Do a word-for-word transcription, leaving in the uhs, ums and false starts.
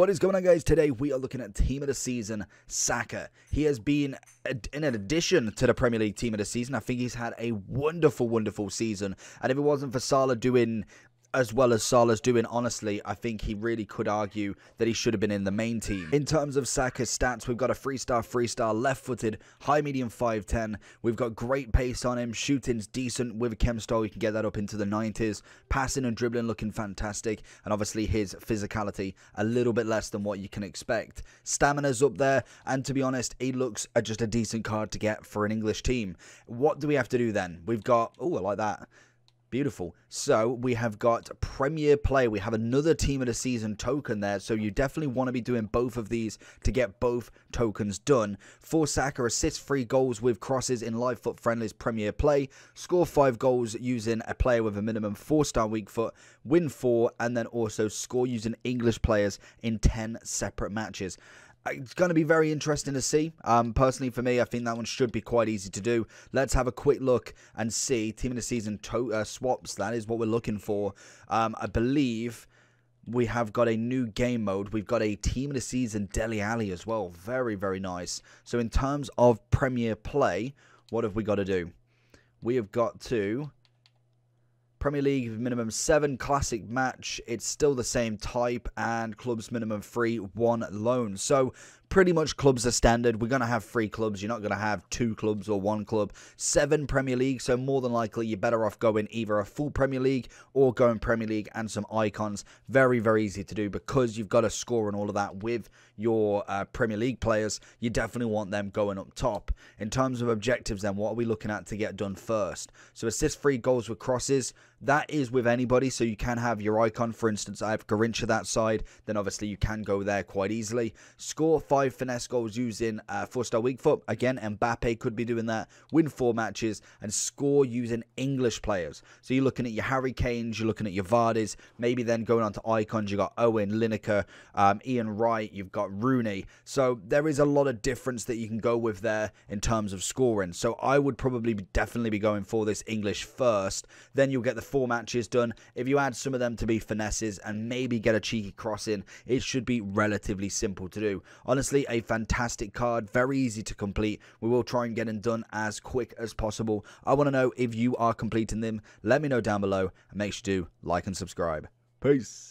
What is going on, guys? Today we are looking at Team of the Season, Saka. He has been in an addition to the Premier League Team of the Season. I think he's had a wonderful, wonderful season. And if it wasn't for Salah doing as well as Salah's doing, honestly, I think he really could argue that he should have been in the main team. In terms of Saka's stats, we've got a three-star, three-star, left-footed, high-medium five ten. We've got great pace on him. Shooting's decent. With a chem style, you can get that up into the nineties. Passing and dribbling looking fantastic. And obviously his physicality, a little bit less than what you can expect. Stamina's up there. And to be honest, he looks just a decent card to get for an English team. What do we have to do then? We've got... Oh, I like that. Beautiful. So we have got Premier Play. We have another Team of the Season token there. So you definitely want to be doing both of these to get both tokens done. For Saka, assist three goals with crosses in live foot friendlies Premier Play. Score five goals using a player with a minimum four-star weak foot. Win four and then also score using English players in ten separate matches. It's going to be very interesting to see. Um, personally, for me, I think that one should be quite easy to do. Let's have a quick look and see. Team of the Season to uh, swaps, that is what we're looking for. Um, I believe we have got a new game mode. We've got a Team of the Season Dele Alli as well. Very, very nice. So in terms of Premier Play, what have we got to do? We have got to... Premier League minimum seven, classic match, it's still the same type, and clubs minimum three, one loan. So pretty much clubs are standard. We're going to have three clubs. You're not going to have two clubs or one club. Seven Premier League, so more than likely you're better off going either a full Premier League or going Premier League and some icons. Very, very easy to do because you've got to score and all of that with your uh, Premier League players. You definitely want them going up top. In terms of objectives then, what are we looking at to get done first? So assist three goals with crosses. That is with anybody, so you can have your icon. For instance, I have Garincha that side, then obviously you can go there quite easily. Score five finesse goals using uh, four-star weak foot. Again, Mbappe could be doing that. Win four matches and score using English players. So you're looking at your Harry Kanes, you're looking at your Vardis, maybe then going on to icons, you've got Owen, Lineker, um, Ian Wright, you've got Rooney. So there is a lot of difference that you can go with there in terms of scoring. So I would probably be, definitely be going for this English first. Then you'll get the four matches done. If you add some of them to be finesses and maybe get a cheeky cross in, it should be relatively simple to do. Honestly, a fantastic card, very easy to complete. We will try and get them done as quick as possible. I want to know if you are completing them. Let me know down below and make sure you do like and subscribe. Peace.